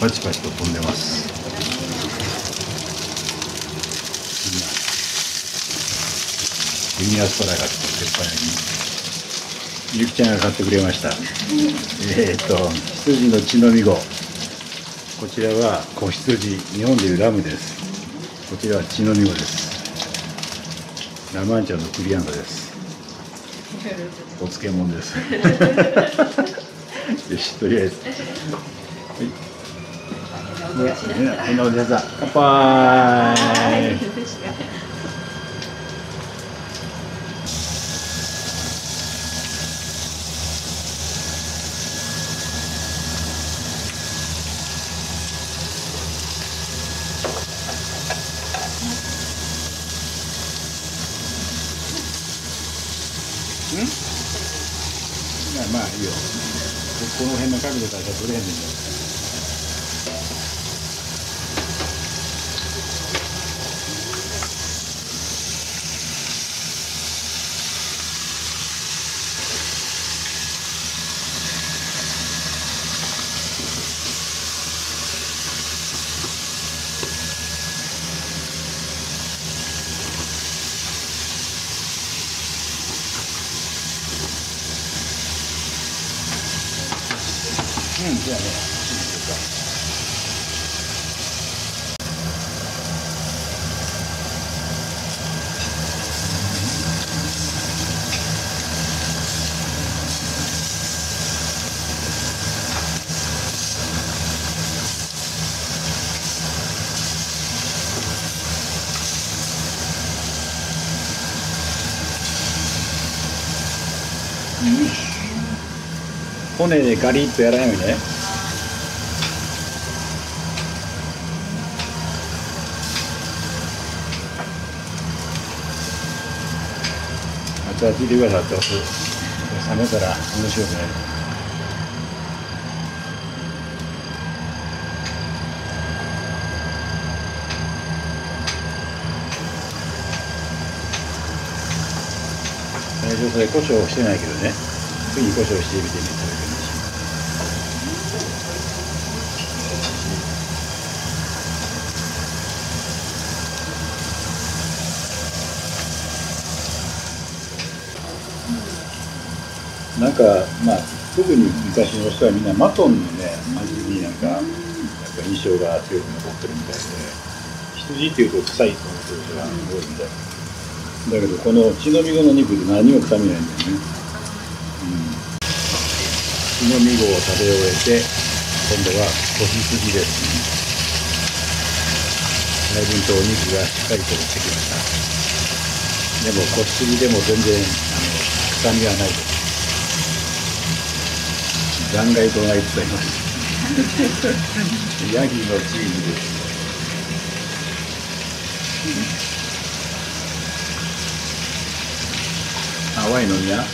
パチパチと飛んでます。紅アスパラガスと鉄板焼き、ゆきちゃんが買ってくれました。羊の血のみ子。こちらは子羊、日本でいうラムです。こちらは血のみ子です。ラマンチャのクリアンダです。お漬物です。よし、とりあえず。はい。ね、おじさん、乾杯。うん？まあいいよ。この辺の角度から取れへんねんよ。うん、じゃあね、うん。骨でガリッとやらないよね。熱々入れてくださいって押す。冷めたら面白くない。最初それ胡椒してないけどね。次に胡椒してみてね。なんかまあ、特に昔の人はみんなマトンのね味になんかやっぱ印象が強く残ってるみたいで、羊っていうと臭いと思ってる人が多いみたいだけど、この血のみ子の肉で何も臭みないんだよね。血のみ子を食べ終えて、今度は子羊ですね。だいぶとお肉がしっかりと落ちてきました。でも子羊でも全然臭みはないです。断崖となりつつあります。ヤギのチーズです。淡いのにな。